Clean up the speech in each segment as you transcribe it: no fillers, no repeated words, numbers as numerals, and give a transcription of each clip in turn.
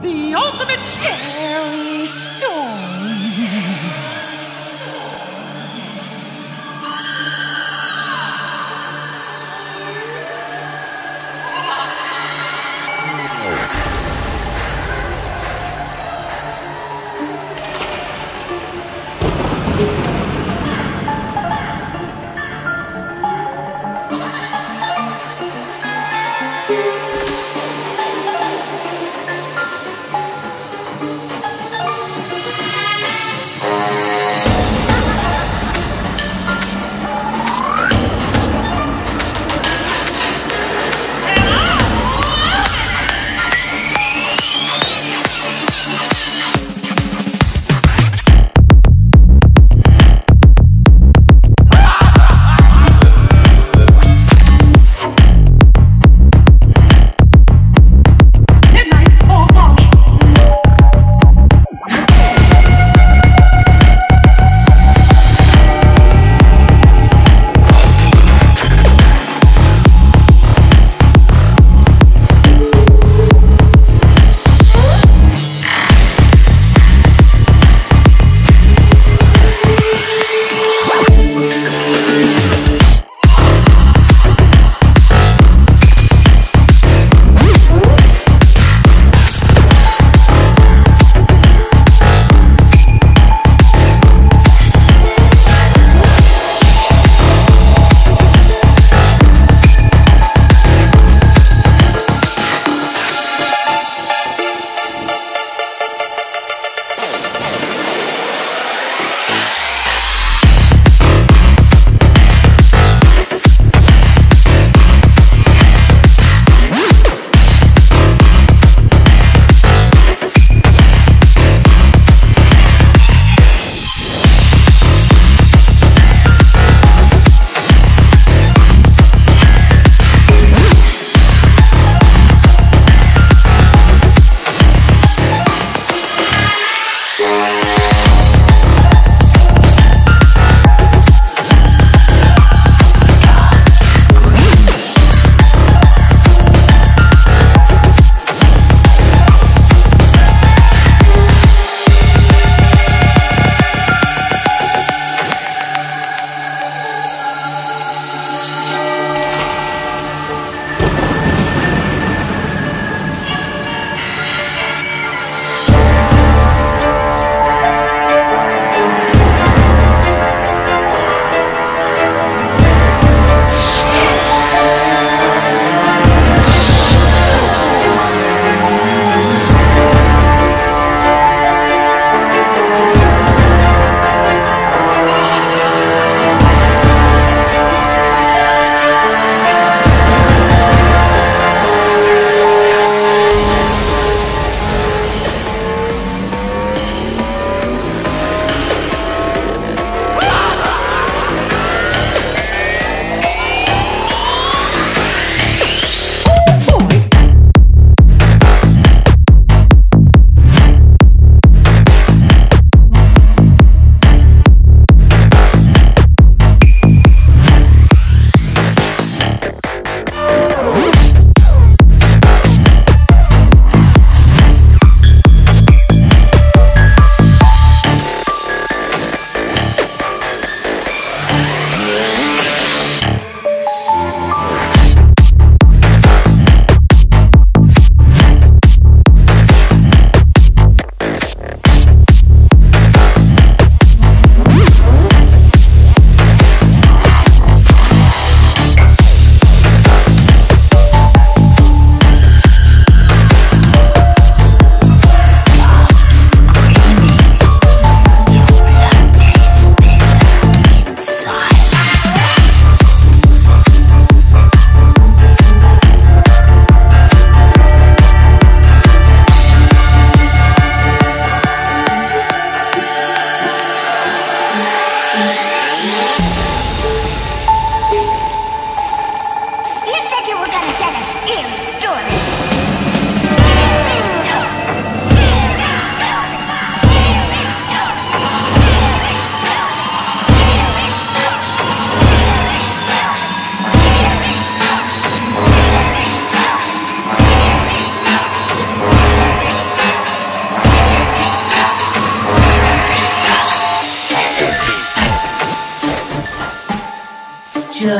The ultimate scary story.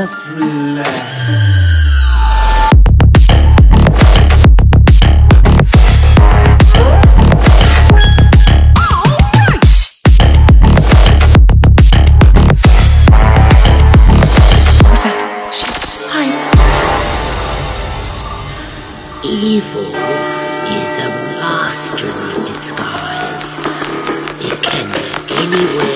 Just relax. Evil is a master in disguise. It can be anywhere.